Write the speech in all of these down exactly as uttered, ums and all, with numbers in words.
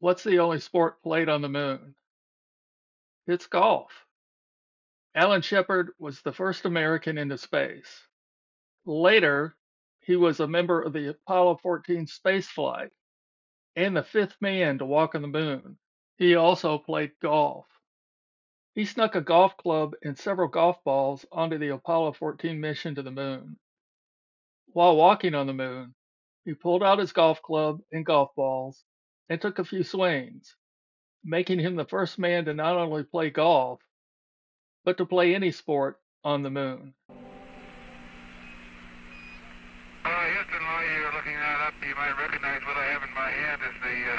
What's the only sport played on the moon? It's golf. Alan Shepard was the first American into space. Later, he was a member of the Apollo fourteen space flight and the fifth man to walk on the moon. He also played golf. He snuck a golf club and several golf balls onto the Apollo fourteen mission to the moon. While walking on the moon, he pulled out his golf club and golf balls and took a few swings, making him the first man to not only play golf, but to play any sport on the moon. Uh, Houston, while you're looking that up, you might recognize what I have in my hand is the uh...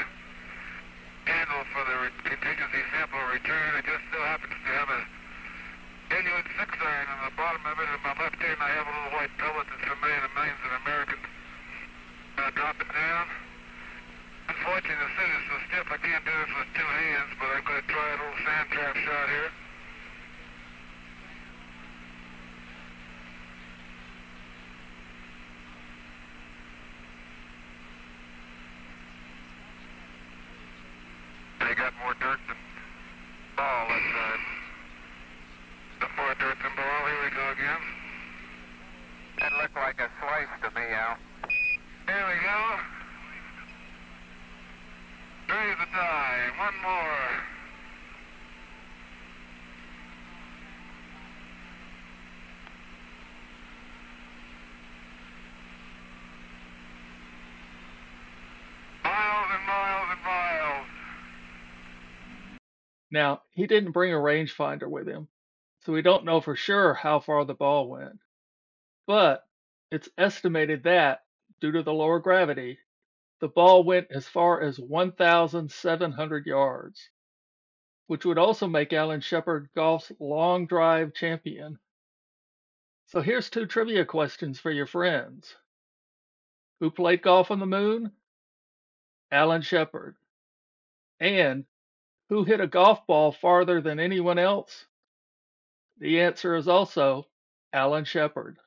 handle for the re contingency sample return. It just so happens to have a genuine six iron on the bottom of it. In my left hand, I have a little white pellet that's familiar to millions of Americans. Uh, drop it down. Unfortunately, the suit is so stiff I can't do this with two hands, but I'm going to try a little sand trap shot here. They got more dirt than ball inside. Some more dirt than ball. Here we go again. That looked like a slice to me, Al. Here we go. Three of the die. One more. Miles and miles and miles. Now, he didn't bring a rangefinder with him, so we don't know for sure how far the ball went. But it's estimated that, due to the lower gravity, the ball went as far as one thousand seven hundred yards, which would also make Alan Shepard golf's long drive champion. So here's two trivia questions for your friends. Who played golf on the moon? Alan Shepard. And who hit a golf ball farther than anyone else? The answer is also Alan Shepard.